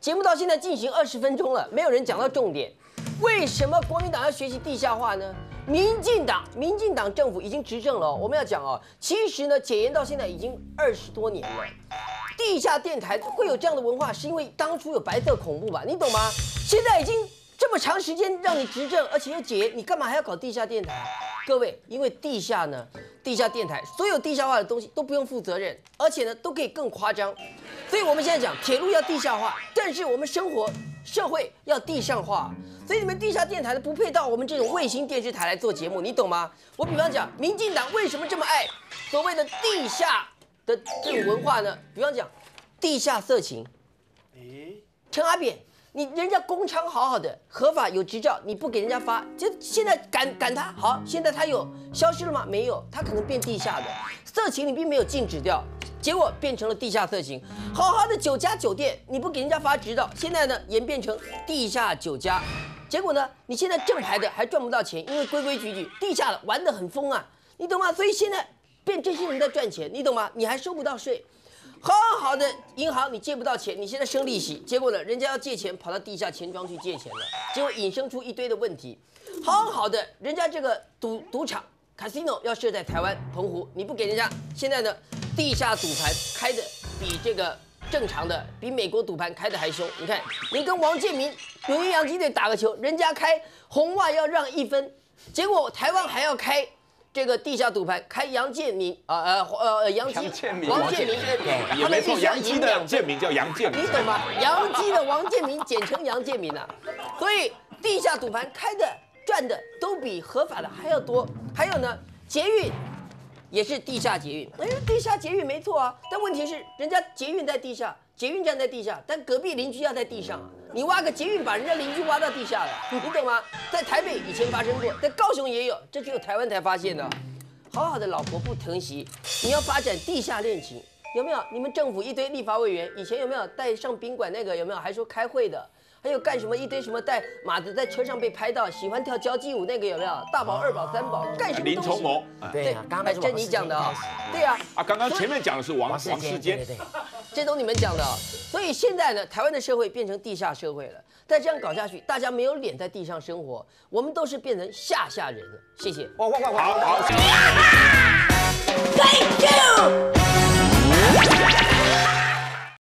节目到现在进行20分钟了，没有人讲到重点。为什么国民党要学习地下化呢？民进党政府已经执政了，我们要讲哦。其实呢，解严到现在已经20多年了。地下电台会有这样的文化，是因为当初有白色恐怖吧？你懂吗？现在已经这么长时间让你执政，而且又解严，你干嘛还要搞地下电台？各位，因为地下呢，地下电台所有地下化的东西都不用负责任，而且呢都可以更夸张。所以我们现在讲铁路要地下化，但是我们生活。 社会要地上化，所以你们地下电台的不配到我们这种卫星电视台来做节目，你懂吗？我比方讲，民进党为什么这么爱所谓的地下的这种文化呢？比方讲，地下色情。陈阿扁，你人家工厂好好的，合法有执照，你不给人家发，就现在赶他好，现在他有消失了吗？没有，他可能变地下的色情，你并没有禁止掉。 结果变成了地下色情，好好的9家酒店你不给人家发执照，现在呢演变成地下9家，结果呢你现在正牌的还赚不到钱，因为规规矩矩，地下的玩得很疯啊，你懂吗？所以现在变这些人在赚钱，你懂吗？你还收不到税，好好的银行你借不到钱，你现在生利息，结果呢人家要借钱跑到地下钱庄去借钱了，结果引申出一堆的问题，好好的人家这个赌场 casino 要设在台湾澎湖，你不给人家，现在呢？ 地下赌盘开的比这个正常的，比美国赌盘开的还凶。你看，你跟王建民、纽约洋基队打个球，人家开红袜要让1分，结果台湾还要开这个地下赌盘，开王建民，他们必须要赢2分。叫杨建民，你懂吗？洋基的王建民简称杨建民啊，所以地下赌盘开的赚的都比合法的还要多。还有呢，捷运。 也是地下捷运，地下捷运没错啊，但问题是人家捷运在地下，捷运站在地下，但隔壁邻居要在地上啊，你挖个捷运把人家邻居挖到地下了，你懂吗？在台北以前发生过，在高雄也有，这只有台湾才发现的。好好的老婆不疼惜，你要发展地下恋情，有没有？你们政府一堆立法委员以前有没有带上宾馆那个有没有？还说开会的。 还有干什么一堆什么带马子在车上被拍到，喜欢跳交际舞那个有没有？大宝、二宝、三宝干什么？林崇谋，对，刚刚是你讲的啊，对啊，啊，刚刚前面讲的是王世坚，对对，这都你们讲的啊。所以现在呢，台湾的社会变成地下社会了，再这样搞下去，大家没有脸在地上生活，我们都是变成下人了。谢谢。哇，好，Thank you。